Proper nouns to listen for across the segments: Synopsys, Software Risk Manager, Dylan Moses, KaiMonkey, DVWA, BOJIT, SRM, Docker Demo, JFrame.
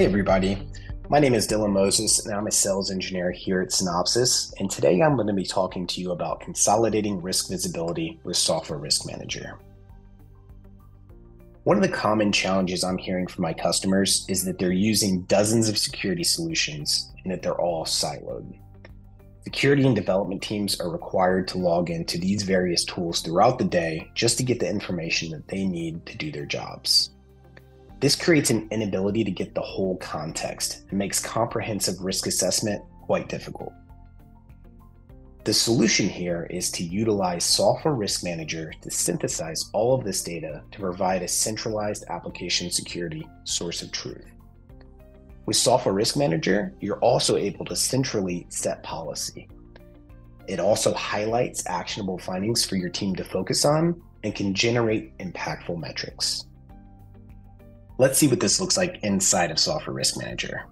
Hey everybody, my name is Dylan Moses and I'm a sales engineer here at Synopsys, and today I'm going to be talking to you about consolidating risk visibility with Software Risk Manager. One of the common challenges I'm hearing from my customers is that they're using dozens of security solutions and that they're all siloed. Security and development teams are required to log into these various tools throughout the day just to get the information that they need to do their jobs. This creates an inability to get the whole context and makes comprehensive risk assessment quite difficult. The solution here is to utilize Software Risk Manager to synthesize all of this data to provide a centralized application security source of truth. With Software Risk Manager, you're also able to centrally set policy. It also highlights actionable findings for your team to focus on and can generate impactful metrics. Let's see what this looks like inside of Software Risk Manager.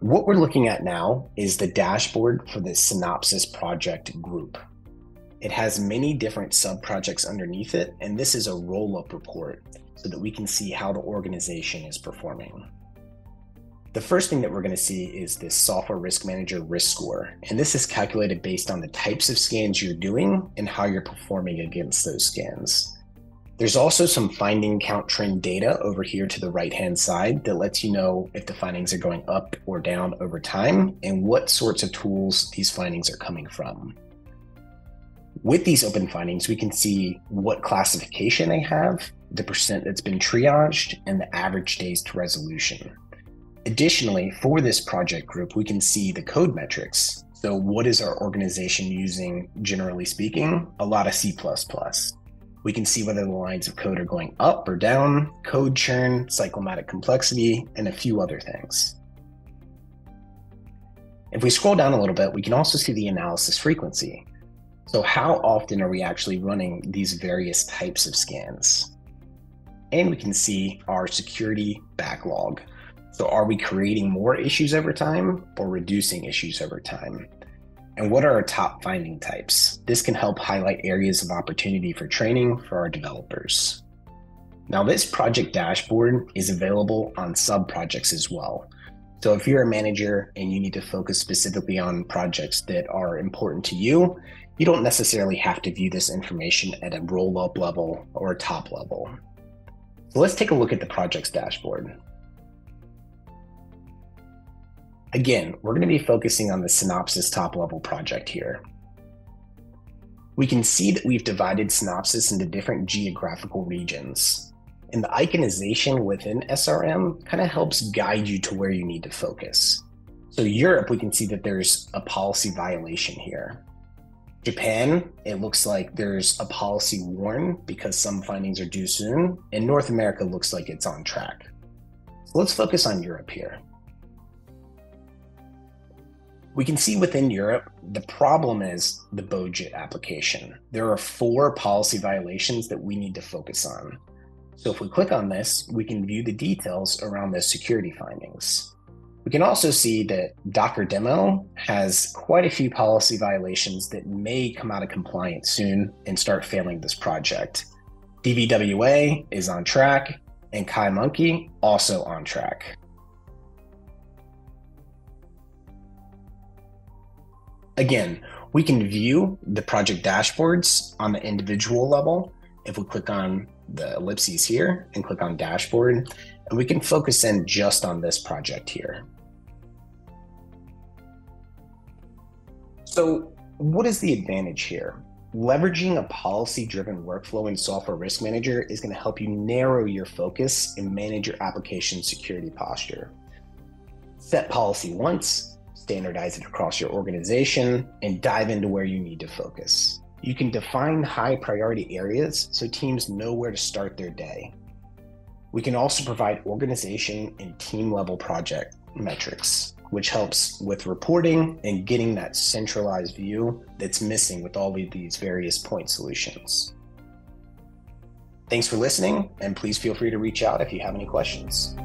What we're looking at now is the dashboard for the Synopsys project group. It has many different sub-projects underneath it, and this is a roll-up report so that we can see how the organization is performing. The first thing that we're going to see is this Software Risk Manager risk score, and this is calculated based on the types of scans you're doing and how you're performing against those scans. There's also some finding count trend data over here to the right-hand side that lets you know if the findings are going up or down over time and what sorts of tools these findings are coming from. With these open findings, we can see what classification they have, the percent that's been triaged, and the average days to resolution. Additionally, for this project group, we can see the code metrics. So what is our organization using, generally speaking? A lot of C++. We can see whether the lines of code are going up or down, code churn, cyclomatic complexity, and a few other things. If we scroll down a little bit, we can also see the analysis frequency. So how often are we actually running these various types of scans? And we can see our security backlog. So are we creating more issues over time or reducing issues over time? And what are our top finding types? This can help highlight areas of opportunity for training for our developers. Now, this project dashboard is available on sub-projects as well. So if you're a manager and you need to focus specifically on projects that are important to you, you don't necessarily have to view this information at a roll-up level or a top level. So let's take a look at the projects dashboard. Again, we're going to be focusing on the Synopsys top-level project here. We can see that we've divided Synopsys into different geographical regions, and the iconization within SRM kind of helps guide you to where you need to focus. So Europe, we can see that there's a policy violation here. Japan, it looks like there's a policy warn because some findings are due soon, and North America looks like it's on track. So let's focus on Europe here. We can see within Europe, the problem is the BOJIT application. There are 4 policy violations that we need to focus on. So if we click on this, we can view the details around those security findings. We can also see that Docker Demo has quite a few policy violations that may come out of compliance soon and start failing this project. DVWA is on track, and KaiMonkey also on track. Again, we can view the project dashboards on the individual level. If we click on the ellipses here and click on dashboard, and we can focus in just on this project here. So what is the advantage here? Leveraging a policy-driven workflow in Software Risk Manager is going to help you narrow your focus and manage your application security posture. Set policy once, standardize it across your organization, and dive into where you need to focus. You can define high priority areas so teams know where to start their day. We can also provide organization and team level project metrics, which helps with reporting and getting that centralized view that's missing with all of these various point solutions. Thanks for listening, and please feel free to reach out if you have any questions.